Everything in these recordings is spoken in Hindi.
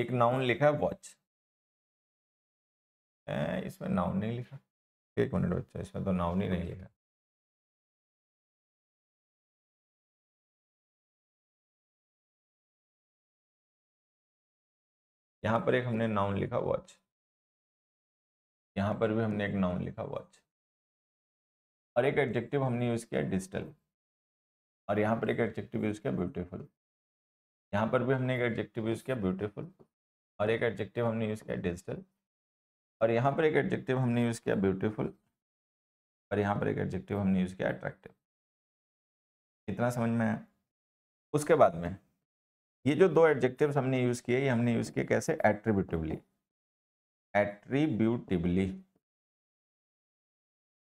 एक नाउन लिखा है वॉच, इसमें नाउन नहीं लिखा, एक मिनट बच्चा, इसमें तो नाउन ही नहीं लिखा। यहाँ पर एक हमने नाउन लिखा वॉच, यहाँ पर भी हमने एक नाउन लिखा वॉच, और एक एडजेक्टिव हमने यूज़ किया डिजिटल, और यहाँ पर एक एडजेक्टिव यूज़ किया ब्यूटीफुल, यहाँ पर भी हमने एक एडजेक्टिव यूज़ किया ब्यूटीफुल, और एक एडजेक्टिव हमने यूज़ किया डिजिटल, और यहाँ पर एक एडजेक्टिव हमने यूज़ किया ब्यूटीफुल, और यहाँ पर एक एडजेक्टिव हमने यूज़ किया अट्रैक्टिव। इतना समझ में आया। उसके बाद में ये जो दो एडजेक्टिव्स हमने यूज़ किए, ये हमने यूज़ किए कैसे, एट्रीब्यूटिवली, एट्रीब्यूटिवली।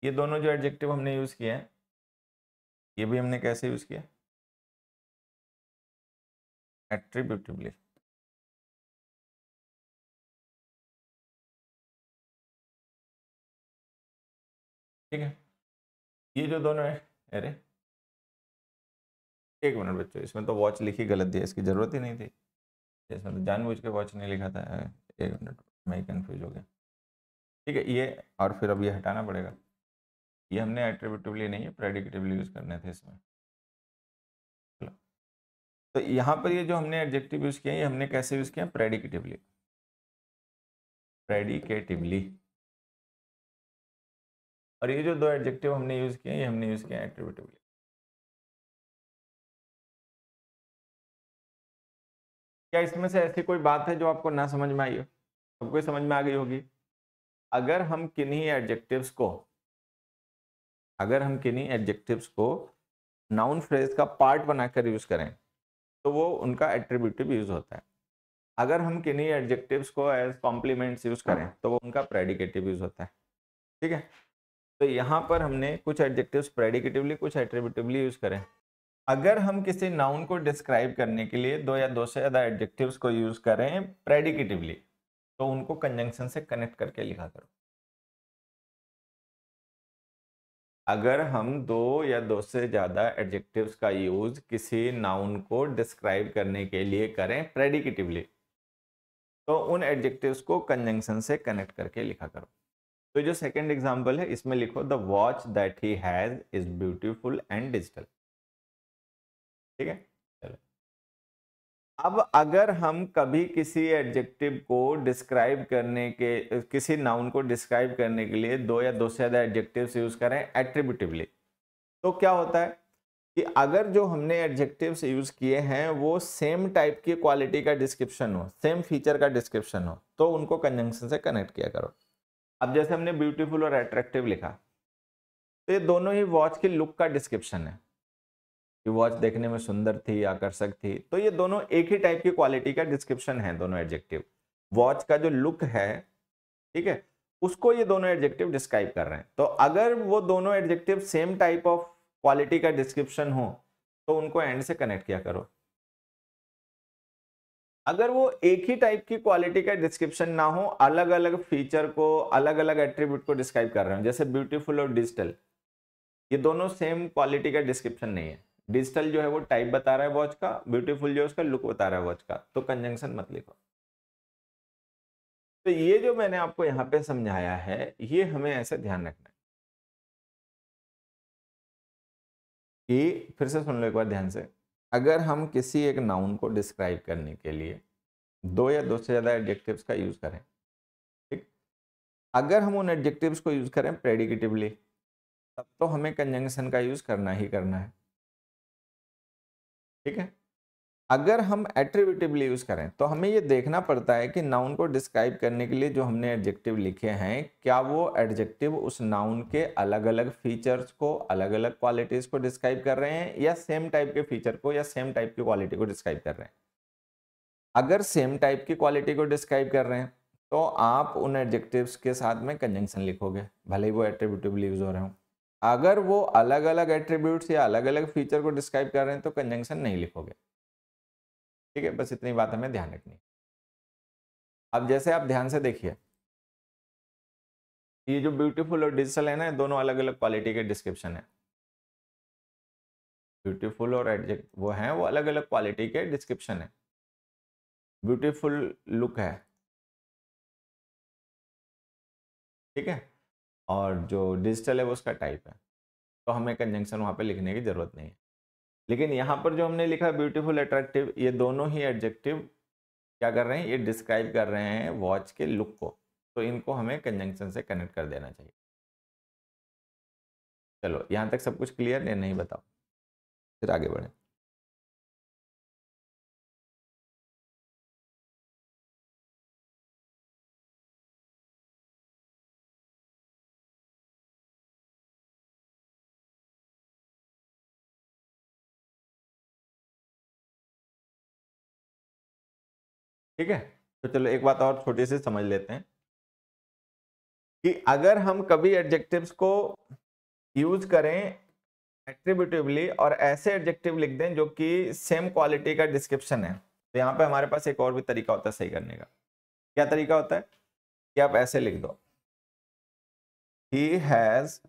ये दोनों जो एडजेक्टिव हमने यूज़ किए हैं, ये भी हमने कैसे यूज़ किया, एट्रीब्यूटिवली। ठीक है, ये जो दोनों है, अरे एक मिनट बच्चों, इसमें तो वॉच लिखी गलत दिया, इसकी ज़रूरत ही नहीं थी, इसमें तो जानबूझ के वॉच नहीं लिखा था। एक मिनट, मैं कंफ्यूज हो गया। ठीक है, ये और फिर अब ये हटाना पड़ेगा, ये हमने एट्रीब्यूटिवली नहीं है प्रेडिकेटिवली यूज़ करने थे इसमें। चलो, तो यहाँ पर ये जो हमने एडजेक्टिव यूज़ किया, ये हमने कैसे यूज़ किया, प्रेडिकेटिवली, प्रेडिकेटिवली। और ये जो दो एडजेक्टिव हमने यूज़ किए, ये हमने यूज़ किया एट्रीब्यूटिवली। क्या इसमें से ऐसी कोई बात है जो आपको ना समझ में आई हो? सबको समझ में आ गई होगी। अगर हम किन्हीं एडजेक्टिव्स को नाउन फ्रेज का पार्ट बनाकर यूज़ करें तो वो उनका एट्रीब्यूटिव यूज़ होता है। अगर हम किन्हीं एडजेक्टिव्स को एज कॉम्प्लीमेंट्स यूज़ करें तो वो उनका प्रेडिकेटिव यूज़ होता है। ठीक है, तो यहाँ पर हमने कुछ एडजेक्टिव्स प्रेडिकेटिवली, कुछ एट्रीब्यूटिवली यूज़ करें। अगर हम किसी नाउन को डिस्क्राइब करने के लिए दो या दो से ज़्यादा एडजेक्टिव्स को यूज़ करें प्रेडिकेटिवली, तो उनको कंजंक्शन से कनेक्ट करके लिखा करो। अगर हम दो या दो से ज़्यादा एडजेक्टिव्स का यूज़ किसी नाउन को डिस्क्राइब करने के लिए करें प्रेडिकेटिवली, तो उन एडजेक्टिव्स को कंजंक्शन से कनेक्ट करके लिखा करो। तो जो सेकेंड एग्जाम्पल है, इसमें लिखो the watch that he has is beautiful and digital. ठीक है, चलो। अब अगर हम कभी किसी एडजेक्टिव को डिस्क्राइब करने के, किसी नाउन को डिस्क्राइब करने के लिए दो या दो से ज़्यादा एडजेक्टिव्स यूज़ करें एट्रीब्यूटिवली, तो क्या होता है कि अगर जो हमने एडजेक्टिव्स यूज़ किए हैं वो सेम टाइप की क्वालिटी का डिस्क्रिप्शन हो, सेम फीचर का डिस्क्रिप्शन हो, तो उनको कंजंक्शन से कनेक्ट किया करो। अब जैसे हमने ब्यूटीफुल और अट्रैक्टिव लिखा, तो ये दोनों ही वॉच की लुक का डिस्क्रिप्शन है कि वॉच देखने में सुंदर थी, आकर्षक थी। तो ये दोनों एक ही टाइप की क्वालिटी का डिस्क्रिप्शन है, दोनों एडजेक्टिव। वॉच का जो लुक है, ठीक है, उसको ये दोनों एडजेक्टिव डिस्क्राइब कर रहे हैं। तो अगर वो दोनों adjective same type of quality का डिस्क्रिप्शन हो तो उनको एंड से कनेक्ट किया करो। अगर वो एक ही टाइप की क्वालिटी का डिस्क्रिप्शन ना हो, अलग अलग फीचर को, अलग अलग एट्रीब्यूट को डिस्क्राइब कर रहे हो, जैसे ब्यूटीफुल और डिजिटल, ये दोनों सेम क्वालिटी का डिस्क्रिप्शन नहीं है। डिजिटल जो है वो टाइप बता रहा है वॉच का, ब्यूटीफुल जो है उसका लुक बता रहा है वॉच का, तो कंजंक्शन मत लिखो। तो ये जो मैंने आपको यहाँ पे समझाया है, ये हमें ऐसे ध्यान रखना है कि, फिर से सुन लो एक बार ध्यान से, अगर हम किसी एक नाउन को डिस्क्राइब करने के लिए दो या दो से ज़्यादा एडजेक्टिव्स का यूज़ करें, ठीक, अगर हम उन एडजेक्टिव्स को यूज़ करें प्रेडिकेटिवली, तब तो हमें कंजंक्शन का यूज़ करना ही करना है। ठीक है, अगर हम एट्रीब्यूटिवली यूज़ करें तो हमें ये देखना पड़ता है कि नाउन को डिस्क्राइब करने के लिए जो हमने एडजेक्टिव लिखे हैं, क्या वो एडजेक्टिव उस नाउन के अलग अलग फीचर्स को, अलग अलग क्वालिटीज़ को डिस्क्राइब कर रहे हैं, या सेम टाइप के फीचर को या सेम टाइप की क्वालिटी को डिस्क्राइब कर रहे हैं। अगर सेम टाइप की क्वालिटी को डिस्क्राइब कर रहे हैं तो आप उन एडजेक्टिव्स के साथ में कंजंक्शन लिखोगे, भले ही वो एट्रीब्यूटिवली यूज़ हो रहे हों। अगर वो अलग अलग एट्रीब्यूट्स या अलग अलग फीचर को डिस्क्राइब कर रहे हैं तो कंजंक्शन नहीं लिखोगे। ठीक है, बस इतनी बात हमें ध्यान रखनी है। अब जैसे आप ध्यान से देखिए, ये जो ब्यूटीफुल और डिजिटल है ना, दोनों अलग अलग क्वालिटी के डिस्क्रिप्शन है। ब्यूटीफुल और एडजेक्ट वो हैं, वो अलग अलग क्वालिटी के डिस्क्रिप्शन है। ब्यूटीफुल लुक है, ठीक है। और जो डिजिटल है वो उसका टाइप है, तो हमें कंजंक्शन वहाँ पे लिखने की ज़रूरत नहीं है। लेकिन यहाँ पर जो हमने लिखा ब्यूटीफुल, अट्रैक्टिव, ये दोनों ही एडजेक्टिव क्या कर रहे हैं, ये डिस्क्राइब कर रहे हैं वॉच के लुक को, तो इनको हमें कंजंक्शन से कनेक्ट कर देना चाहिए। चलो यहाँ तक सब कुछ क्लियर है, नहीं बताओ, फिर आगे बढ़ें। ठीक है, तो चलो एक बात और छोटी सी समझ लेते हैं कि अगर हम कभी एडजेक्टिव्स को यूज करें एट्रीब्यूटिवली और ऐसे एडजेक्टिव लिख दें जो कि सेम क्वालिटी का डिस्क्रिप्शन है, तो यहाँ पे हमारे पास एक और भी तरीका होता है सही करने का। क्या तरीका होता है कि आप ऐसे लिख दो, he has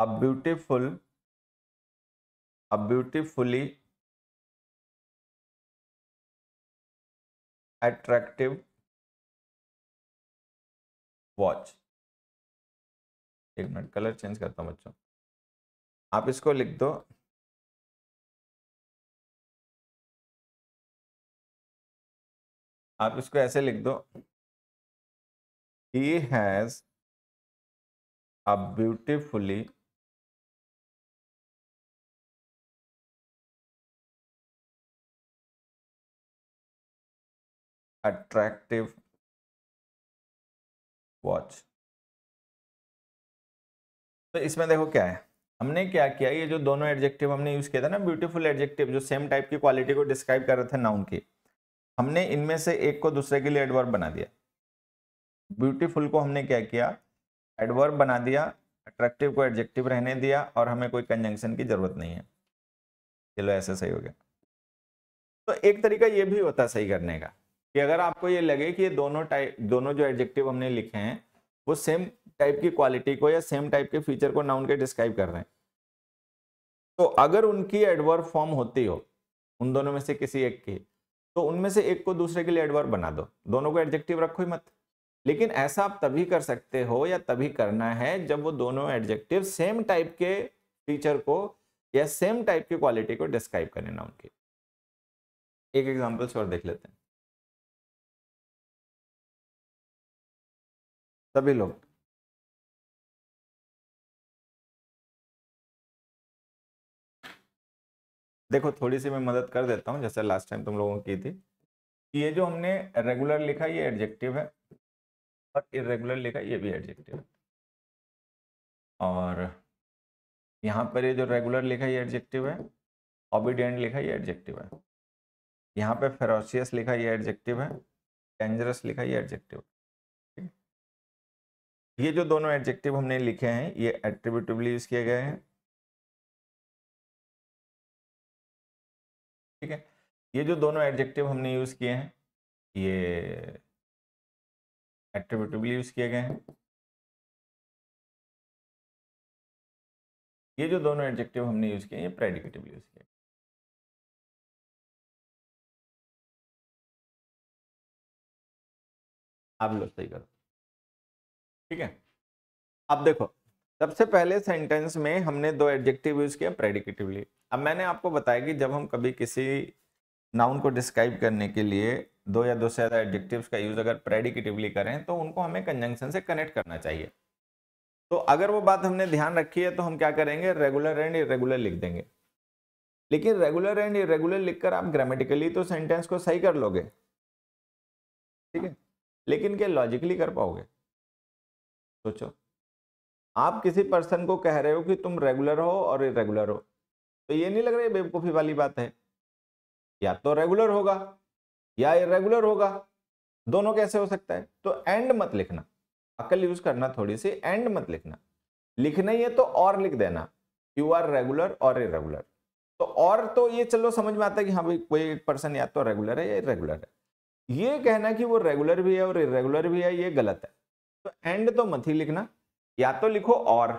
a beautiful, a beautifully attractive watch. एक मिनट कलर चेंज करता हूँ बच्चों, आप इसको लिख दो, आप इसको ऐसे लिख दो, he has a beautifully attractive watch. तो इसमें देखो क्या है, हमने क्या किया, ये जो दोनों एडजेक्टिव हमने यूज किया था ना, ब्यूटीफुल एडजेक्टिव जो सेम टाइप की क्वालिटी को डिस्क्राइब कर रहे थे नाउन की, हमने इनमें से एक को दूसरे के लिए एडवर्ब बना दिया। ब्यूटीफुल को हमने क्या किया, एडवर्ब बना दिया, अट्रैक्टिव को एडजेक्टिव रहने दिया, और हमें कोई कंजंक्शन की जरूरत नहीं है। चलो ऐसे सही हो गया। तो एक तरीका ये भी होता है सही करने का कि अगर आपको ये लगे कि ये दोनों जो एडजेक्टिव हमने लिखे हैं वो सेम टाइप की क्वालिटी को या सेम टाइप के फीचर को नाउन के डिस्क्राइब कर रहे हैं, तो अगर उनकी एडवर्ब फॉर्म होती हो उन दोनों में से किसी एक की, तो उनमें से एक को दूसरे के लिए एडवर्ब बना दो, दोनों को एडजेक्टिव रखो ही मत। लेकिन ऐसा आप तभी कर सकते हो या तभी करना है जब वो दोनों एडजेक्टिव सेम टाइप के फीचर को या सेम टाइप की क्वालिटी को डिस्क्राइब करें नाउन के। एक एग्जाम्पल्स और देख लेते हैं सभी लोग। देखो थोड़ी सी मैं मदद कर देता हूँ, जैसे लास्ट टाइम तुम लोगों की थी कि ये जो हमने रेगुलर लिखा ये एडजेक्टिव है और इरेगुलर लिखा ये भी एडजेक्टिव है, और यहाँ पर ये जो रेगुलर लिखा ये एडजेक्टिव है, ऑबिडेंट लिखा ये एडजेक्टिव है, यहाँ पे फेरोशियस लिखा ये एडजेक्टिव है, डेंजरस लिखा ये एडजेक्टिव है। ये जो दोनों एडजेक्टिव हमने लिखे हैं ये एट्रीब्यूटिवली यूज किए गए हैं, ठीक है। ये जो दोनों एडजेक्टिव हमने यूज किए हैं ये एट्रीब्यूटिवली यूज किए गए हैं। ये जो दोनों एडजेक्टिव हमने यूज किए हैं ये प्रेडिकेटिवली यूज किए। आप लोग सही करो, ठीक है। अब देखो सबसे पहले सेंटेंस में हमने दो एडजेक्टिव यूज किया प्रेडिकेटिवली। अब मैंने आपको बताया कि जब हम कभी किसी नाउन को डिस्क्राइब करने के लिए दो या दो से ज़्यादा एडजेक्टिव्स का यूज अगर प्रेडिकेटिवली करें तो उनको हमें कंजंक्शन से कनेक्ट करना चाहिए। तो अगर वो बात हमने ध्यान रखी है तो हम क्या करेंगे, रेगुलर एंड इरेगुलर लिख देंगे। लेकिन रेगुलर एंड इरेगुलर लिखकर आप ग्रामेटिकली तो सेंटेंस को सही कर लोगे, ठीक है, लेकिन क्या लॉजिकली कर पाओगे? सोचो, आप किसी पर्सन को कह रहे हो कि तुम रेगुलर हो और इरेगुलर हो, तो ये नहीं लग रहा है बेवकूफ़ी वाली बात है? या तो रेगुलर होगा या इरेगुलर होगा, दोनों कैसे हो सकता है? तो एंड मत लिखना, अकल यूज करना थोड़ी सी, एंड मत लिखना। लिखना ही है तो और लिख देना, यू आर रेगुलर और इरेगुलर। तो और तो ये चलो समझ में आता है कि हाँ भाई कोई एक पर्सन या तो रेगुलर है या इरेगुलर है। ये कहना कि वो रेगुलर भी है और इरेगुलर भी है ये गलत है। तो एंड तो मत ही लिखना, या तो लिखो और,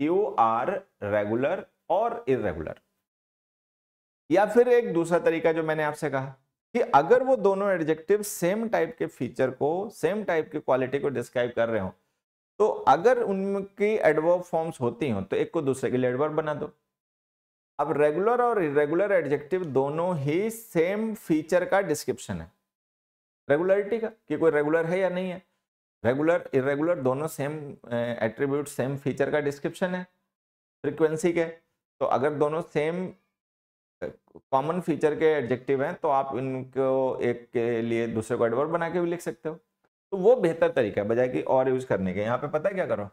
यू आर रेगुलर और इरेगुलर। या फिर एक दूसरा तरीका जो मैंने आपसे कहा कि अगर वो दोनों एडजेक्टिव सेम टाइप के फीचर को, सेम टाइप की क्वालिटी को डिस्क्राइब कर रहे हो, तो अगर उनकी एडवर्ब फॉर्म्स होती हों तो एक को दूसरे के लिए एडवर्ब बना दो। अब रेगुलर और इरेगुलर एडजेक्टिव दोनों ही सेम फीचर का डिस्क्रिप्शन है, रेगुलरिटी का, कि कोई रेगुलर है या नहीं है। रेगुलर इरेगुलर दोनों सेम एट्रीब्यूट, सेम फीचर का डिस्क्रिप्शन है, फ्रीक्वेंसी के। तो अगर दोनों सेम कॉमन फीचर के एडजेक्टिव हैं तो आप इनको एक के लिए दूसरे को एडवर्ब बना के भी लिख सकते हो। तो वो बेहतर तरीका है बजाय कि और यूज करने के। यहाँ पे पता है क्या करो,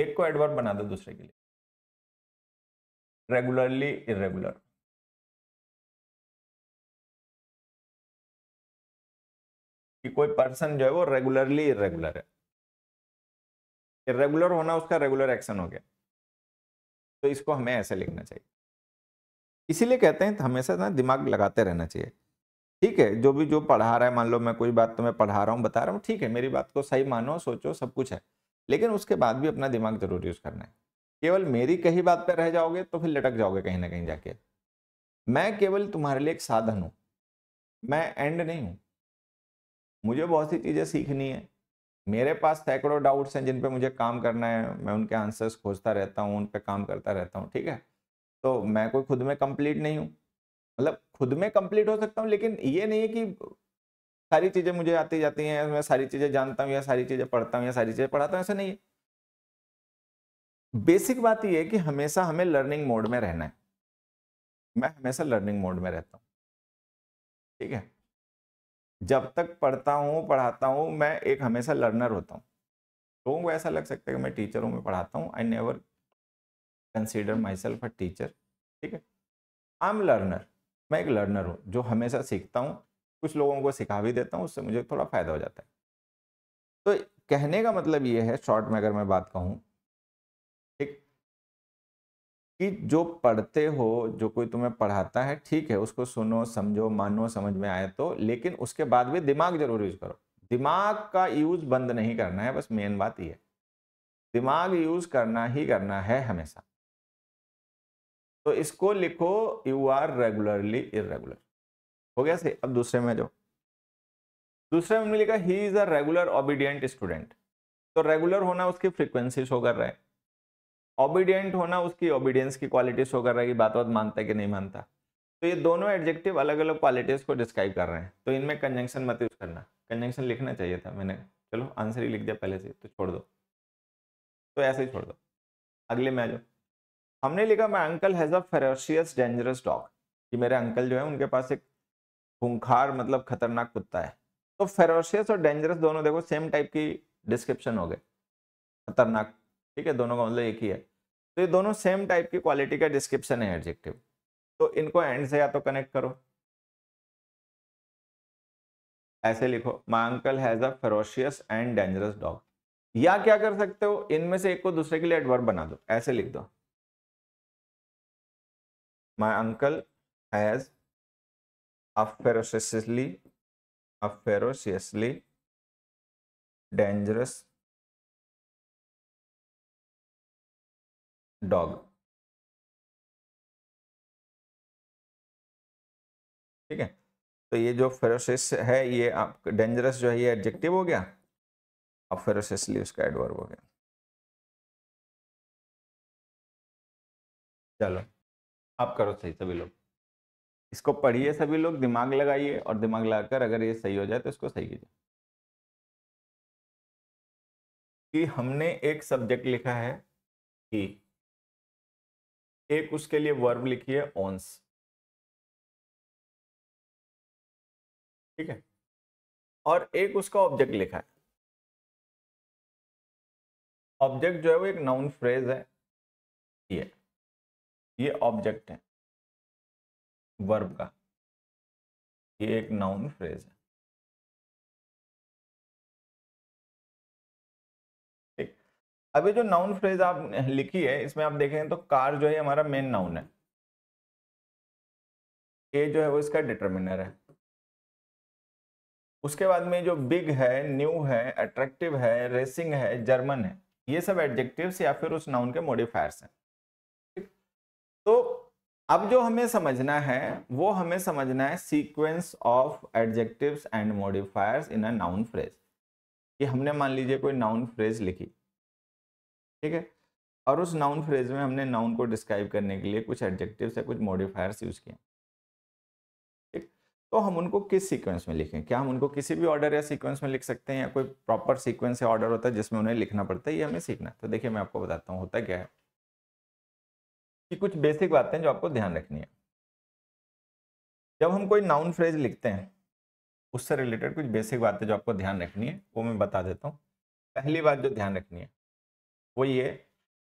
एक को एडवर्ब बना दो दूसरे के लिए, रेगुलरली इरेगुलर। कि कोई पर्सन जो है वो रेगुलरली इरेगुलर है, इरेगुलर होना उसका रेगुलर एक्शन हो गया, तो इसको हमें ऐसे लिखना चाहिए। इसीलिए कहते हैं हमेशा ना दिमाग लगाते रहना चाहिए। ठीक है, जो भी जो पढ़ा रहा है, मान लो मैं कोई बात तुम्हें पढ़ा रहा हूँ, बता रहा हूँ, ठीक है, मेरी बात को सही मानो, सोचो, सब कुछ है, लेकिन उसके बाद भी अपना दिमाग जरूर यूज करना है। केवल मेरी कहीं बात पर रह जाओगे तो फिर लटक जाओगे कहीं ना कहीं जाके। मैं केवल तुम्हारे लिए एक साधन हूँ, मैं एंड नहीं हूँ। मुझे बहुत सी चीज़ें सीखनी है, मेरे पास सैकड़ों डाउट्स हैं जिन पे मुझे काम करना है, मैं उनके आंसर्स खोजता रहता हूँ, उन पे काम करता रहता हूँ। ठीक है, तो मैं कोई खुद में कंप्लीट नहीं हूँ, मतलब खुद में कंप्लीट हो सकता हूँ लेकिन ये नहीं है कि सारी चीज़ें मुझे आती जाती हैं, मैं सारी चीज़ें जानता हूँ या सारी चीज़ें पढ़ता हूँ या सारी चीज़ें पढ़ाता हूँ, ऐसा नहीं है। बेसिक बात यह है कि हमेशा हमें लर्निंग मोड में रहना है। मैं हमेशा लर्निंग मोड में रहता हूँ। ठीक है, जब तक पढ़ता हूँ, पढ़ाता हूँ, मैं एक हमेशा लर्नर होता हूँ। लोगों को ऐसा लग सकता है कि मैं टीचर हूँ, मैं पढ़ाता हूँ। I never consider myself a teacher. ठीक है, आई एम लर्नर, मैं एक लर्नर हूँ जो हमेशा सीखता हूँ, कुछ लोगों को सिखा भी देता हूँ, उससे मुझे थोड़ा फायदा हो जाता है। तो कहने का मतलब ये है, शॉर्ट में अगर मैं बात कहूँ, ठीक, कि जो पढ़ते हो, जो कोई तुम्हें पढ़ाता है, ठीक है, उसको सुनो, समझो, मानो, समझ में आए तो, लेकिन उसके बाद भी दिमाग जरूर यूज़ करो। दिमाग का यूज़ बंद नहीं करना है, बस मेन बात ये है, दिमाग यूज़ करना ही करना है हमेशा। तो इसको लिखो, यू आर रेगुलरली इरेगुलर, हो गया सही। अब दूसरे में जाओ, दूसरे में लिखा he is a regular obedient student. तो रेगुलर होना उसकी फ्रिक्वेंसी शो कर रहा है, ऑबिडियंट होना उसकी ऑबिडियंस की क्वालिटी शो कर रहा है कि बात मानता है कि नहीं मानता। तो ये दोनों एडजेक्टिव अलग अलग क्वालिटीज़ को डिस्क्राइब कर रहे हैं, तो इनमें कंजंक्शन मत यूज़ करना। कंजंक्शन लिखना चाहिए था, मैंने चलो आंसर ही लिख दिया पहले से, तो छोड़ दो, तो ऐसे ही छोड़ दो। अगले में आ जाओ, हमने लिखा my uncle has a ferocious dangerous dog, कि मेरे अंकल जो है उनके पास एक खूंखार, मतलब खतरनाक कुत्ता है। तो फेरोशियस और डेंजरस दोनों देखो सेम टाइप की डिस्क्रिप्शन हो गए, खतरनाक, ठीक है, दोनों का मतलब एक ही है। तो ये दोनों सेम टाइप की क्वालिटी का डिस्क्रिप्शन है एडजेक्टिव, तो इनको एंड से या तो कनेक्ट करो, ऐसे लिखो my uncle has a ferocious and dangerous dog, या क्या कर सकते हो, इनमें से एक को दूसरे के लिए एडवर्ब बना दो, ऐसे लिख दो my uncle has a ferociously dangerous dog. ठीक है, तो ये जो फेरोशियस है, ये आप डेंजरस जो है ये एडजेक्टिव हो गया, अब फेरोशियसली उसका एडवर्ब हो गया। चलो आप करो सही सभी लोग, इसको पढ़िए सभी लोग, दिमाग लगाइए, और दिमाग लगाकर अगर ये सही हो जाए तो इसको सही कीजिए। कि हमने एक सब्जेक्ट लिखा है कि एक, उसके लिए वर्ब लिखिए ओन्स, ठीक है, और एक उसका ऑब्जेक्ट लिखा है। ऑब्जेक्ट जो है वो एक नाउन फ्रेज है, ये ऑब्जेक्ट है वर्ब का, ये एक नाउन फ्रेज है, ठीक। अभी जो नाउन फ्रेज आप लिखी है इसमें आप देखें तो कार जो है हमारा मेन नाउन है, ए जो है वो इसका डिटरमिनर है। उसके बाद में जो बिग है, न्यू है, अट्रैक्टिव है, रेसिंग है, जर्मन है, ये सब एडजेक्टिव्स या फिर उस नाउन के मॉडिफायर्स हैं। तो अब जो हमें समझना है वो हमें समझना है sequence of adjectives and modifiers in a noun phrase. कि हमने मान लीजिए कोई नाउन फ्रेज लिखी, ठीक है, और उस नाउन फ्रेज में हमने नाउन को डिस्क्राइब करने के लिए कुछ एडजेक्टिव्स या कुछ मॉडिफायर्स यूज किए, ठीक। तो हम उनको किस सीक्वेंस में लिखें? क्या हम उनको किसी भी ऑर्डर या सीक्वेंस में लिख सकते हैं, या कोई प्रॉपर सीक्वेंस या ऑर्डर होता है जिसमें उन्हें लिखना पड़ता है? ये हमें सीखना है। तो देखिए मैं आपको बताता हूँ होता क्या है। कि कुछ बेसिक बातें जो आपको ध्यान रखनी है। जब हम कोई नाउन फ्रेज लिखते हैं उससे रिलेटेड कुछ बेसिक बातें जो आपको ध्यान रखनी है वो मैं बता देता हूँ। पहली बात जो ध्यान रखनी है वो ये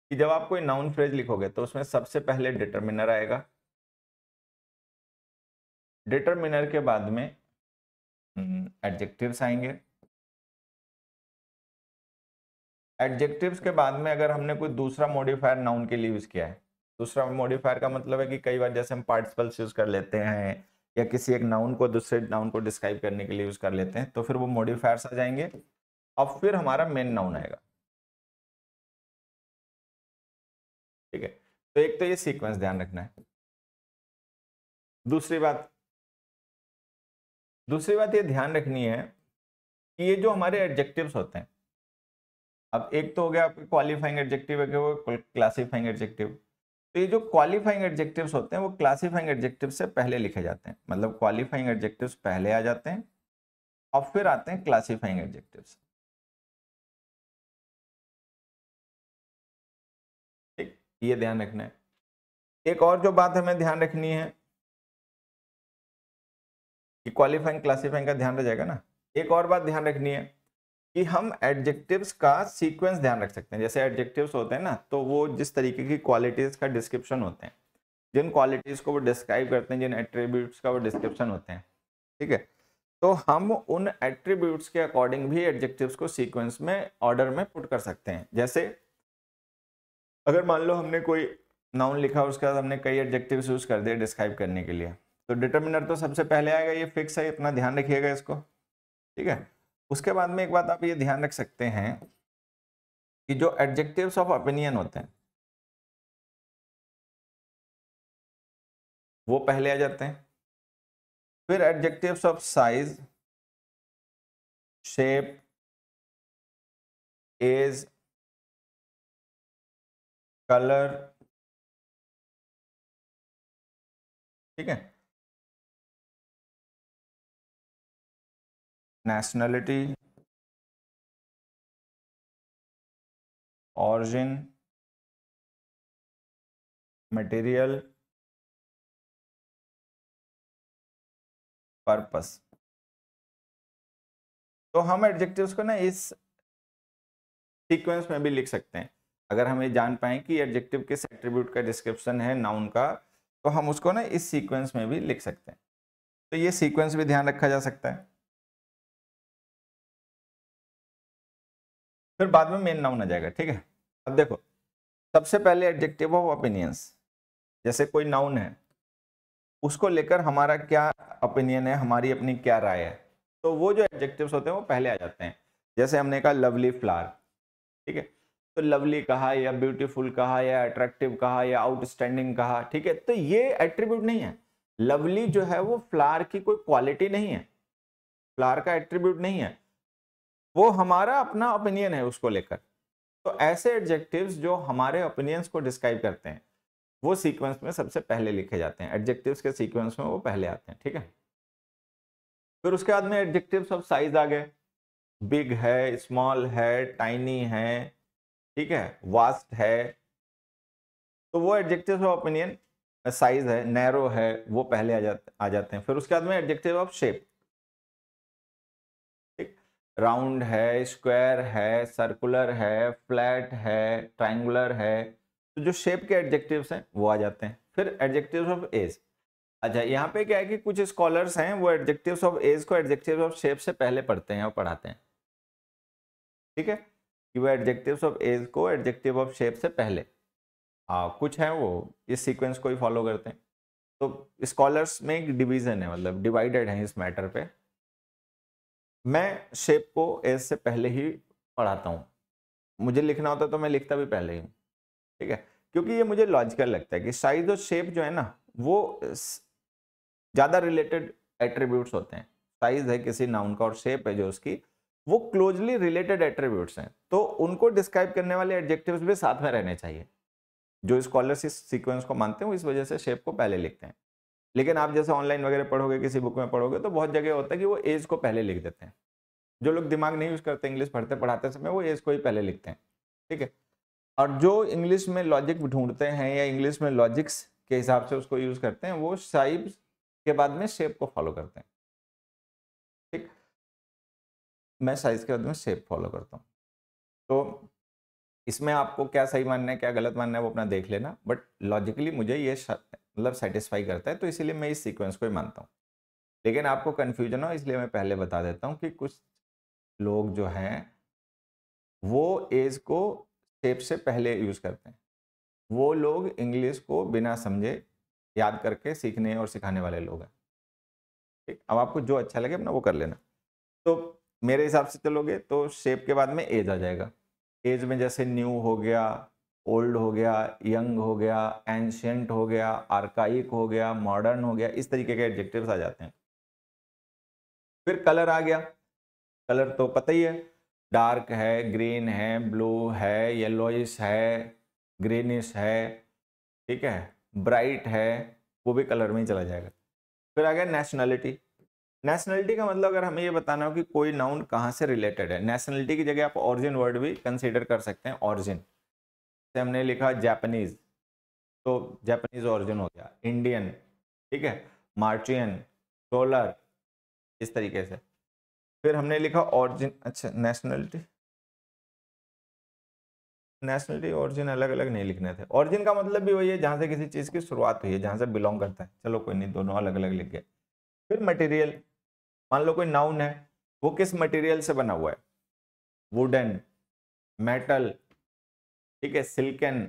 कि जब आप कोई नाउन फ्रेज लिखोगे तो उसमें सबसे पहले डिटरमिनर आएगा, डिटरमिनर के बाद में एडजेक्टिव्स आएंगे, एडजेक्टिव्स के बाद में अगर हमने कोई दूसरा मॉडिफायर नाउन के लिए यूज किया है, दूसरा मॉडिफायर का मतलब है कि कई बार जैसे हम पार्टिसिपल्स यूज कर लेते हैं या किसी एक नाउन को दूसरे नाउन को डिस्क्राइब करने के लिए यूज कर लेते हैं, तो फिर वो मॉडिफायर्स आ जाएंगे और फिर हमारा मेन नाउन आएगा, ठीक है। तो एक तो ये सीक्वेंस ध्यान रखना है। दूसरी बात ये ध्यान रखनी है कि ये जो हमारे एडजेक्टिव्स होते हैं, अब एक तो हो गया आपके क्वालिफाइंग एडजेक्टिव, एक हो गया क्लासिफाइंग एडजेक्टिव। तो ये जो क्वालिफाइंग एडजेक्टिव्स होते हैं वो क्लासिफाइंग एडजेक्टिव से पहले लिखे जाते हैं, मतलब क्वालिफाइंग एडजेक्टिव्स पहले आ जाते हैं और फिर आते हैं क्लासिफाइंग एडजेक्टिव्स, ठीक। ये ध्यान रखना है। एक और जो बात हमें ध्यान रखनी है कि क्वालिफाइंग क्लासिफाइंग का ध्यान रह जाएगा ना। एक और बात ध्यान रखनी है कि हम एडजेक्टिव्स का सीक्वेंस ध्यान रख सकते हैं। जैसे एडजेक्टिव्स होते हैं ना, तो वो जिस तरीके की क्वालिटीज़ का डिस्क्रिप्शन होते हैं, जिन क्वालिटीज़ को वो डिस्क्राइब करते हैं, जिन एट्रीब्यूट्स का वो डिस्क्रिप्शन होते हैं, ठीक है, तो हम उन एट्रीब्यूट्स के अकॉर्डिंग भी एडजेक्टिव्स को सीक्वेंस में ऑर्डर में पुट कर सकते हैं। जैसे अगर मान लो हमने कोई नाउन लिखा, उसके बाद हमने कई एडजेक्टिव्स यूज़ कर दिए डिस्क्राइब करने के लिए, तो डिटरमिनर तो सबसे पहले आएगा, ये फिक्स है, इतना ध्यान रखिएगा इसको, ठीक है। उसके बाद में एक बात आप ये ध्यान रख सकते हैं कि जो एडजेक्टिव्स ऑफ ओपिनियन होते हैं वो पहले आ जाते हैं, फिर adjectives of size, shape, age, colour, ठीक है, नेशनलिटी, ऑरिजिन, मटेरियल, पर्पस। तो हम एडजेक्टिव्स को ना इस सीक्वेंस में भी लिख सकते हैं। अगर हम ये जान पाए कि एडजेक्टिव किस एट्रीब्यूट का डिस्क्रिप्शन है नाउन का, तो हम उसको ना इस सीक्वेंस में भी लिख सकते हैं। तो ये सीक्वेंस भी ध्यान रखा जा सकता है। फिर बाद में मेन नाउन आ जाएगा, ठीक है। अब देखो सबसे पहले एडजेक्टिव ऑफ ओपिनियंस, जैसे कोई नाउन है उसको लेकर हमारा क्या ओपिनियन है, हमारी अपनी क्या राय है, तो वो जो एडजेक्टिव्स होते हैं वो पहले आ जाते हैं। जैसे हमने कहा लवली फ्लावर, ठीक है, तो लवली कहा या ब्यूटीफुल कहा या अट्रैक्टिव कहा या आउटस्टैंडिंग कहा, ठीक है, तो ये एट्रीब्यूट नहीं है। लवली जो है वो फ्लावर की कोई क्वालिटी नहीं है, फ्लावर का एट्रीब्यूट नहीं है, वो हमारा अपना ओपिनियन है उसको लेकर। तो ऐसे एडजेक्टिव्स जो हमारे ओपिनियंस को डिस्क्राइब करते हैं वो सीक्वेंस में सबसे पहले लिखे जाते हैं, एडजेक्टिव्स के सीक्वेंस में वो पहले आते हैं, ठीक है। फिर उसके बाद में एडजेक्टिव्स ऑफ साइज आ गए, बिग है, स्मॉल है, टाइनी है, ठीक है, वास्ट है, तो वो एडजेक्टिव्स ऑफ ओपिनियन, साइज है, नैरो है, वो पहले आ जाते हैं। फिर उसके बाद में एडजेक्टिव ऑफ शेप, राउंड है, स्क्वायर है, सर्कुलर है, फ्लैट है, ट्रायंगुलर है, तो जो शेप के एडजेक्टिव्स हैं वो आ जाते हैं। फिर एडजेक्टिव्स ऑफ एज, अच्छा यहाँ पे क्या है कि कुछ स्कॉलर्स हैं वो एडजेक्टिव्स ऑफ एज को एडजेक्टिव्स ऑफ शेप से पहले पढ़ते हैं और पढ़ाते हैं, ठीक है, कि वो एडजेक्टिव्स ऑफ एज को एडजेक्टिव ऑफ शेप से पहले, कुछ हैं वो इस सीक्वेंस को ही फॉलो करते हैं। तो स्कॉलर्स में एक डिवीज़न है, मतलब डिवाइडेड है इस मैटर पर। मैं शेप को एज से पहले ही पढ़ाता हूँ, मुझे लिखना होता है तो मैं लिखता भी पहले ही हूँ, ठीक है, क्योंकि ये मुझे लॉजिकल लगता है कि साइज और शेप जो है ना वो ज़्यादा रिलेटेड एट्रीब्यूट्स होते हैं। साइज है किसी नाउन का और शेप है जो उसकी, वो क्लोजली रिलेटेड एट्रीब्यूट्स हैं, तो उनको डिस्क्राइब करने वाले एडजेक्टिव्स भी साथ में रहने चाहिए। जो स्कॉलर्स इस सीक्वेंस को मानते हैं वो इस वजह से शेप को पहले लिखते हैं। लेकिन आप जैसे ऑनलाइन वगैरह पढ़ोगे, किसी बुक में पढ़ोगे, तो बहुत जगह होता है कि वो एज को पहले लिख देते हैं। जो लोग दिमाग नहीं यूज़ करते इंग्लिश पढ़ते पढ़ाते समय, वो एज को ही पहले लिखते हैं, ठीक है। और जो इंग्लिश में लॉजिक ढूंढते हैं या इंग्लिश में लॉजिक्स के हिसाब से उसको यूज़ करते हैं, वो साइज के बाद में शेप को फॉलो करते हैं, ठीक। मैं साइज के बाद में शेप फॉलो करता हूँ। तो इसमें आपको क्या सही मानना है क्या गलत मानना है वो अपना देख लेना, बट लॉजिकली मुझे ये मतलब सेटिस्फाई करता है, तो इसीलिए मैं इस सीक्वेंस को ही मानता हूँ। लेकिन आपको कन्फ्यूजन हो इसलिए मैं पहले बता देता हूँ कि कुछ लोग जो हैं वो एज को शेप से पहले यूज़ करते हैं। वो लोग इंग्लिश को बिना समझे याद करके सीखने और सिखाने वाले लोग हैं, ठीक। अब आपको जो अच्छा लगे अपना वो कर लेना। तो मेरे हिसाब से चलोगे तो शेप के बाद में एज आ जाएगा। एज में जैसे न्यू हो गया, ओल्ड हो गया, यंग हो गया, एंशियंट हो गया, आर्काइक हो गया, मॉडर्न हो गया, इस तरीके के एडजेक्टिव्स आ जाते हैं। फिर कलर आ गया। कलर तो पता ही है, डार्क है, ग्रीन है, ब्लू है, येलोइश है, ग्रीनिश है, ठीक है, ब्राइट है, वो भी कलर में ही चला जाएगा। फिर आ गया नेशनलिटी। नेशनलिटी का मतलब अगर हमें ये बताना हो कि कोई नाउन कहाँ से रिलेटेड है, नेशनलिटी की जगह आप ऑरिजिन वर्ड भी कंसीडर कर सकते हैं। ऑरिजिन से हमने लिखा जापानीज, तो जापानीज ऑरिजिन हो गया, इंडियन, ठीक है, मार्चियन, सोलर, इस तरीके से। फिर हमने लिखा ऑरिजिन, अच्छा नेशनलिटी, नेशनलिटी ऑरिजिन अलग अलग नहीं लिखने थे। ऑरिजिन का मतलब भी वही है जहाँ से किसी चीज़ की शुरुआत हुई है, जहाँ से बिलोंग करता है। चलो कोई नहीं, दोनों अलग अलग लिख गए। फिर मटेरियल, मान लो कोई नाउन है, वो किस मटेरियल से बना हुआ है, वुडन, मेटल, ठीक है, सिल्कन,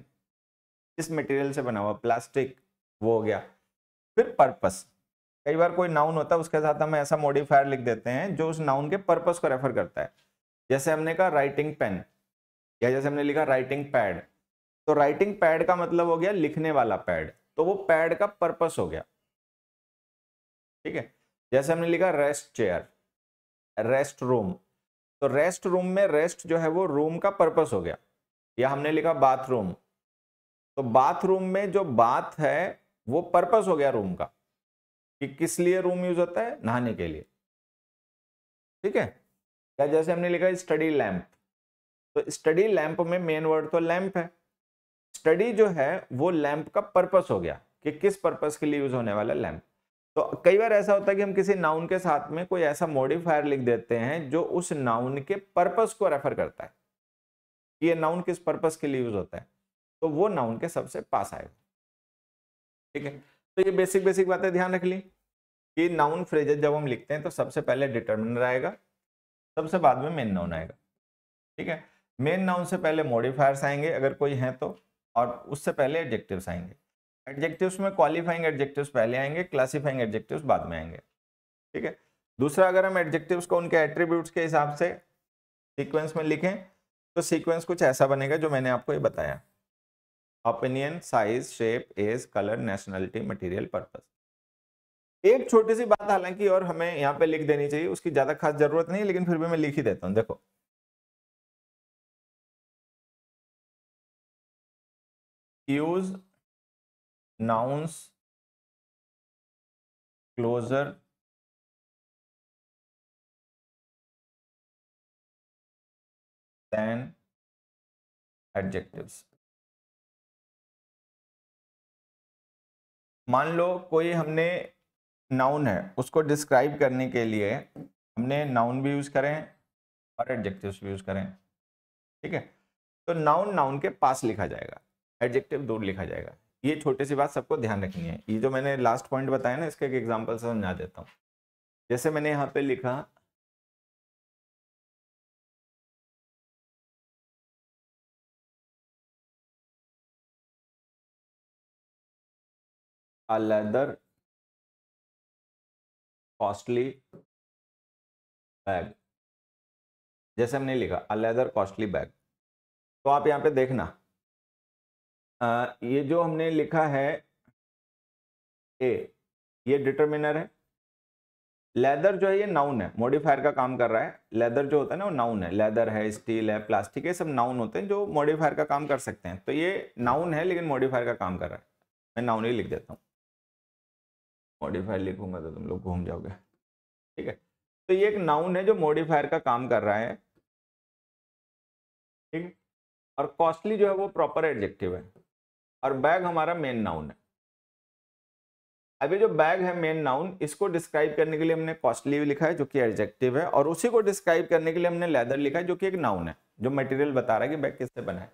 किस मटेरियल से बना हुआ, प्लास्टिक, वो हो गया। फिर पर्पस, कई बार कोई नाउन होता है उसके साथ हम ऐसा मॉडिफायर लिख देते हैं जो उस नाउन के पर्पस को रेफर करता है। जैसे हमने कहा राइटिंग पेन, या जैसे हमने लिखा राइटिंग पैड, तो राइटिंग पैड का मतलब हो गया लिखने वाला पैड, तो वो पैड का पर्पस हो गया, ठीक है। जैसे हमने लिखा रेस्ट चेयर, रेस्ट रूम, तो रेस्ट रूम में रेस्ट जो है वो रूम का पर्पस हो गया। या हमने लिखा बाथरूम, तो बाथरूम में जो बाथ है वो पर्पस हो गया रूम का, कि किस लिए रूम यूज होता है, नहाने के लिए, ठीक है। या जैसे हमने लिखा स्टडी लैंप, तो स्टडी लैंप में मेन वर्ड तो लैंप है, स्टडी जो है वो लैंप का पर्पस हो गया कि किस पर्पस के लिए यूज होने वाला लैंप। तो कई बार ऐसा होता है कि हम किसी नाउन के साथ में कोई ऐसा मॉडिफायर लिख देते हैं जो उस नाउन के पर्पस को रेफर करता है कि ये नाउन किस पर्पस के लिए यूज होता है, तो वो नाउन के सबसे पास आएगा, ठीक है। तो ये बेसिक बेसिक बातें ध्यान रख ली कि नाउन फ्रेजेस जब हम लिखते हैं तो सबसे पहले डिटर्मिनर आएगा, सबसे बाद में मेन नाउन आएगा, ठीक है। मेन नाउन से पहले मॉडिफायर्स आएंगे अगर कोई हैं तो, और उससे पहले एडजेक्टिव्स आएंगे। एडजेक्टिव्स में क्वालिफाइंग एडजेक्टिव्स पहले आएंगे, क्लासिफाइंग एडजेक्टिव्स बाद में आएंगे, ठीक है। दूसरा, अगर हम एडजेक्टिव्स को उनके एट्रीब्यूट्स के हिसाब से सीक्वेंस में लिखें तो सीक्वेंस कुछ ऐसा बनेगा जो मैंने आपको ये बताया, opinion, size, shape, age, colour, nationality, material, purpose. एक छोटी सी बात हालांकि और हमें यहाँ पे लिख देनी चाहिए, उसकी ज़्यादा खास जरूरत नहीं, लेकिन फिर भी मैं लिख ही देता हूँ। देखो use nouns closer than adjectives। मान लो कोई हमने noun है, उसको डिस्क्राइब करने के लिए हमने noun भी यूज करें और adjectives भी यूज करें, ठीक है। तो noun noun के पास लिखा जाएगा, adjective दूर लिखा जाएगा। ये छोटी सी बात सबको ध्यान रखनी है। ये जो मैंने लास्ट पॉइंट बताया ना, इसके एक एग्जांपल से समझा देता हूँ। जैसे मैंने यहाँ पे लिखा अ लेदर कॉस्टली बैग, जैसे हमने लिखा अ लेदर कॉस्टली बैग, तो आप यहाँ पे देखना ये जो हमने लिखा है ए, ये डिटरमिनर है। लेदर जो है ये नाउन है, मॉडिफायर का काम कर रहा है। लेदर जो होता है ना वो नाउन है, लेदर है, स्टील है, प्लास्टिक है, सब नाउन होते हैं जो मॉडिफायर का काम कर सकते हैं। तो ये नाउन है लेकिन मॉडिफायर का काम कर रहा है। मैं नाउन ही लिख देता हूँ, मॉडिफायर लिखूंगा तो तुम लोग घूम जाओगे, ठीक है। तो ये एक नाउन है जो मॉडिफायर का काम कर रहा है, ठीक है। और कॉस्टली जो है वो प्रॉपर एडजेक्टिव है, और बैग हमारा मेन नाउन है। अभी जो बैग है मेन नाउन, इसको डिस्क्राइब करने के लिए हमने कॉस्टली लिखा है जो कि एडजेक्टिव है, और उसी को डिस्क्राइब करने के लिए हमने लेदर लिखा है जो कि एक नाउन है, जो मटेरियल बता रहा है कि बैग किससे बना है।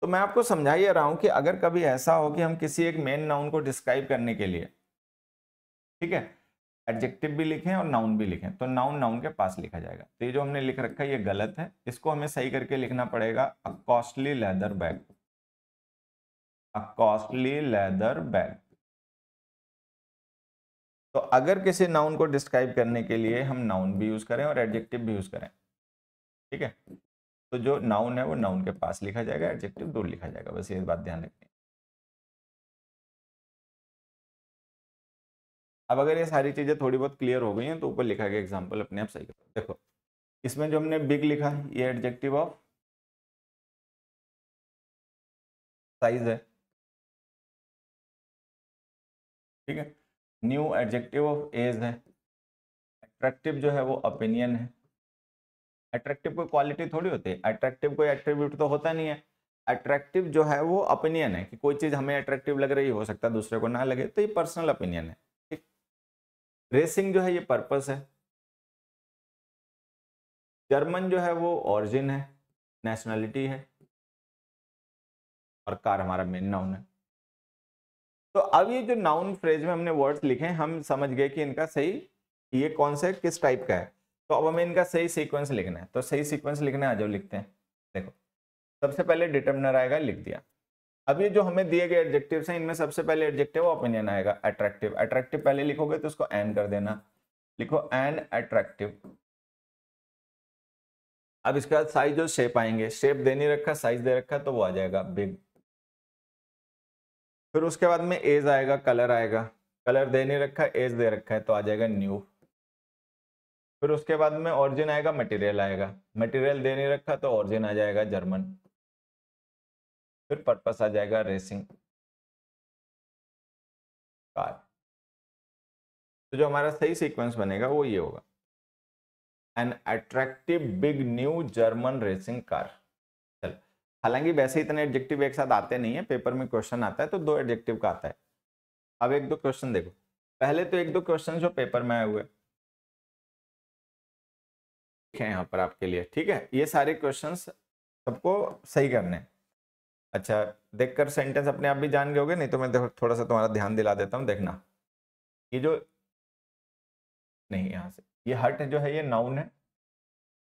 तो मैं आपको समझा ही रहा हूं कि अगर कभी ऐसा हो कि हम किसी एक मेन नाउन को डिस्क्राइब करने के लिए, ठीक है, एडजेक्टिव भी लिखें और नाउन भी लिखें, तो नाउन नाउन के पास लिखा जाएगा। तो ये जो हमने लिख रखा है ये गलत है, इसको हमें सही करके लिखना पड़ेगा a costly leather bag, a costly leather bag. तो अगर किसी नाउन को डिस्क्राइब करने के लिए हम नाउन भी यूज करें और एडजेक्टिव भी यूज करें, ठीक है। तो जो नाउन है वो नाउन के पास लिखा जाएगा, एडजेक्टिव दूर लिखा जाएगा, बस ये बात ध्यान रखनी है। अब अगर ये सारी चीजें थोड़ी बहुत क्लियर हो गई हैं तो ऊपर लिखा गया एग्जाम्पल अपने आप सही करो। देखो इसमें जो हमने बिग लिखा है ये एडजेक्टिव ऑफ साइज है, ठीक है। न्यू एडजेक्टिव ऑफ एज है। अट्रैक्टिव जो है वो ओपिनियन है। अट्रैक्टिव कोई क्वालिटी थोड़ी होती है, अट्रैक्टिव कोई एट्रीब्यूट तो होता नहीं है। अट्रैक्टिव जो है वो ओपिनियन है कि कोई चीज़ हमें अट्रैक्टिव लग रही, हो सकता है दूसरे को ना लगे, तो ये पर्सनल ओपिनियन है, ठीक। रेसिंग जो है ये पर्पस है। जर्मन जो है वो ऑरिजिन है, नेशनलिटी है, और कार हमारा मेन नाउन है। तो अब ये जो नाउन फ्रेज में हमने वर्ड्स लिखे हैं, हम समझ गए कि इनका सही ये कौन सा किस टाइप का है। तो अब हमें इनका सही सीक्वेंस लिखना है। तो सही सीक्वेंस लिखना है, आ जाओ लिखते हैं। देखो सबसे पहले डिटर्मिनर आएगा, लिख दिया। अब ये जो हमें दिए गए एडजेक्टिव्स हैं इनमें सबसे पहले एडजेक्टिव ओपिनियन आएगा, अट्रैक्टिव। अट्रैक्टिव पहले लिखोगे तो उसको एन कर देना, लिखो एन अट्रैक्टिव। अब इसके बाद साइज और शेप आएंगे, शेप दे नहीं रखा, साइज दे रखा, तो वो आ जाएगा बिग। फिर उसके बाद में एज आएगा, कलर आएगा, कलर दे नहीं रखा, एज दे रखा है, तो आ जाएगा न्यू। फिर उसके बाद में ऑरिजिन आएगा, मटेरियल आएगा, मटेरियल दे नहीं रखा तो ऑरिजिन आ जाएगा जर्मन। फिर पर्पस आ जाएगा रेसिंग, कार। तो जो हमारा सही सीक्वेंस बनेगा वो ये होगा, an attractive big new German racing car. हालांकि वैसे इतने एडजेक्टिव एक साथ आते नहीं है, पेपर में क्वेश्चन आता है तो दो एडजेक्टिव का आता है। अब एक दो क्वेश्चन देखो, पहले तो एक दो क्वेश्चन जो पेपर में आए हुए हैं यहाँ पर आपके लिए, ठीक है। ये सारे क्वेश्चंस सबको सही करने हैं। अच्छा देखकर सेंटेंस अपने आप भी जान गए होगे, नहीं तो मैं थोड़ा सा तुम्हारा ध्यान दिला देता हूँ, देखना। ये जो नहीं यहाँ से ये हट जो है ये नाउन है,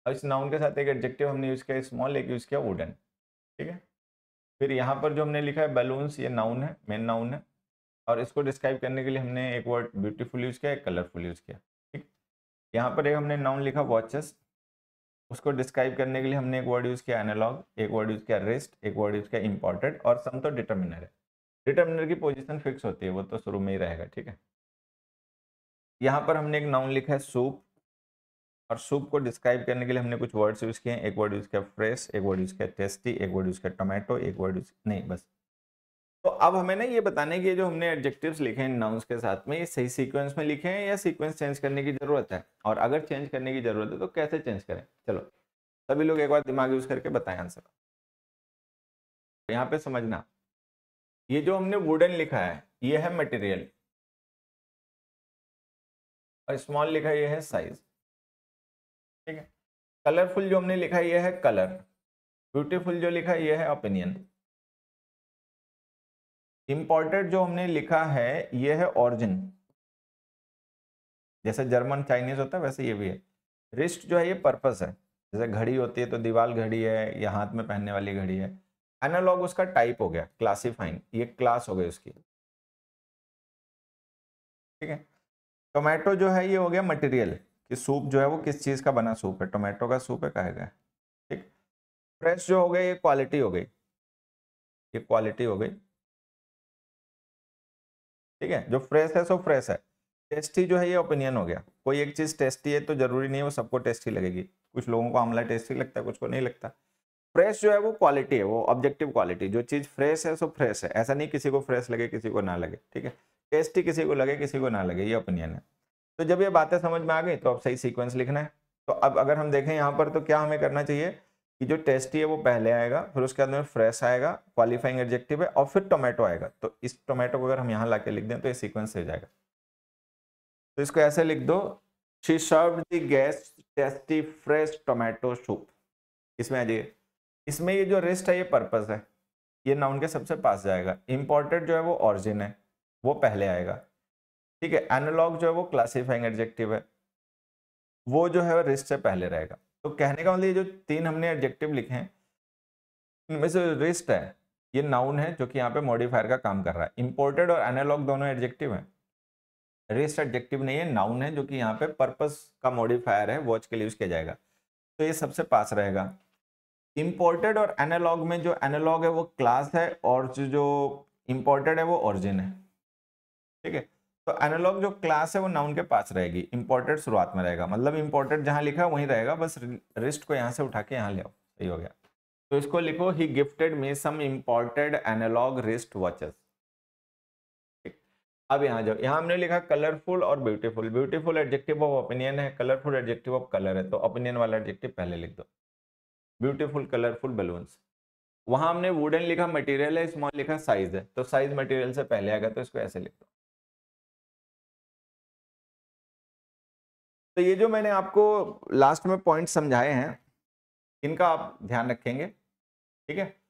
और इस नाउन के साथ एक एडजेक्टिव हमने यूज किया स्मॉल, एक यूज किया वुडन, ठीक है। फिर यहाँ पर जो हमने लिखा है बैलून्स, ये नाउन है, मेन नाउन है, और इसको डिस्क्राइब करने के लिए हमने एक वर्ड ब्यूटीफुल यूज़ किया, एक कलरफुल यूज़ किया, ठीक। यहाँ पर एक हमने नाउन लिखा वॉचेस, उसको डिस्क्राइब करने के लिए हमने एक वर्ड यूज़ किया एनालॉग, एक वर्ड यूज़ किया रिस्ट, एक वर्ड यूज़ किया इम्पोर्टेड, और सम तो डिटर्मिनर है। डिटर्मिनर की पोजिशन फिक्स होती है, वो तो शुरू में ही रहेगा, ठीक है। यहाँ पर हमने एक नाउन लिखा है सूप, और सूप को डिस्क्राइब करने के लिए हमने कुछ वर्ड्स यूज़ किए हैं, एक वर्ड यूज़ किया फ्रेश, एक वर्ड यूज़ किया टेस्टी, एक वर्ड यूज़ किया टोमेटो, एक वर्ड यूज़ नहीं बस। तो अब हमें ना ये बताने कि जो हमने एडजेक्टिव्स लिखे हैं नाउंस के साथ में, ये सही सीक्वेंस में लिखे हैं या सीक्वेंस चेंज करने की ज़रूरत है, और अगर चेंज करने की ज़रूरत है तो कैसे चेंज करें। चलो सभी लोग एक बार दिमाग यूज़ करके बताएं आंसर। यहाँ पर समझना, ये जो हमने वुडन लिखा है ये है मटेरियल, और स्मॉल लिखा ये है साइज, ठीक है। कलरफुल जो हमने लिखा ये है कलर, ब्यूटीफुल जो लिखा ये है ओपिनियन, इम्पोर्टेड जो हमने लिखा है ये है ऑरिजिन, जैसे जर्मन चाइनीज होता है वैसे ये भी है। रिस्ट जो है ये पर्पस है, जैसे घड़ी होती है तो दीवाल घड़ी है या हाथ में पहनने वाली घड़ी है। एनालॉग उसका टाइप हो गया, क्लासिफाइंग, ये क्लास हो गई उसकी, ठीक है। टोमेटो जो है ये हो गया मटेरियल, सूप जो है वो किस चीज़ का बना सूप है, टोमेटो का सूप है कहेगा, ठीक। फ्रेश जो हो गया ये क्वालिटी हो गई, ये क्वालिटी हो गई। ठीक है, जो फ्रेश है सो फ्रेश है। टेस्टी जो है ये ओपिनियन हो गया, कोई एक चीज़ टेस्टी है तो जरूरी नहीं है वो सबको टेस्टी लगेगी, कुछ लोगों को आंवला टेस्टी लगता है, कुछ को नहीं लगता। फ्रेश जो है वो क्वालिटी है, वो ऑब्जेक्टिव क्वालिटी, जो चीज़ फ्रेश है सो फ्रेश है, ऐसा नहीं किसी को फ्रेश लगे किसी को ना लगे, ठीक है। टेस्टी किसी को लगे किसी को ना लगे, ये ओपिनियन है। तो जब ये बातें समझ में आ गई तो अब सही सीक्वेंस लिखना है। तो अब अगर हम देखें यहाँ पर तो क्या हमें करना चाहिए कि जो टेस्टी है वो पहले आएगा, फिर उसके बाद में फ्रेश आएगा, क्वालिफाइंग एडजेक्टिव है, और फिर टोमेटो आएगा। तो इस टोमेटो को अगर हम यहाँ ला के लिख दें तो ये सीक्वेंस हो जाएगा। तो इसको ऐसे लिख दो, she served the guest tasty fresh tomato soup. इसमें आ जाइए, इसमें ये जो रेस्ट है ये पर्पस है, ये नाउन के सबसे पास जाएगा। इम्पोर्टेड जो है वो ऑरिजिन है, वो पहले आएगा, ठीक है। एनालॉग जो है वो क्लासिफाइंग एडजेक्टिव है, वो जो है रेस्ट से पहले रहेगा। तो कहने का मतलब ये जो तीन हमने एडजेक्टिव लिखे हैं इनमें से रेस्ट है ये नाउन है जो कि यहाँ पे मॉडिफायर का काम कर रहा है। इम्पोर्टेड और एनालॉग दोनों एडजेक्टिव हैं, रेस्ट एडजेक्टिव नहीं है, नाउन है जो कि यहाँ पे पर्पस का मॉडिफायर है, वॉच के लिए यूज किया जाएगा। तो ये सबसे पास रहेगा। इम्पोर्टेड और एनालॉग में जो एनालॉग है वो क्लास है और जो इम्पोर्टेड है वो ऑरिजिन है, ठीक है। तो एनालॉग जो क्लास है वो नाउन के पास रहेगी, इम्पोर्टेड शुरुआत में रहेगा, मतलब इम्पोर्टेड जहाँ लिखा है वहीं रहेगा, बस रिस्ट को यहाँ से उठा के यहाँ ले आओ, सही हो गया। तो इसको लिखो, he gifted me some imported analogue wrist watches. अब यहाँ जाओ, यहाँ हमने लिखा कलरफुल और beautiful. Beautiful adjective of opinion है, कलरफुल एडजेक्टिव ऑफ कलर है, तो ओपिनियन वाला एडजेक्टिव पहले लिख दो। ब्यूटीफुल कलरफुल बलून्स, वहाँ हमने वुडन लिखा मटेरियल है, स्मॉल लिखा साइज है, तो साइज मटेरियल से पहले आएगा, तो इसको ऐसे लिख दो। तो ये जो मैंने आपको लास्ट में पॉइंट समझाए हैं इनका आप ध्यान रखेंगे, ठीक है।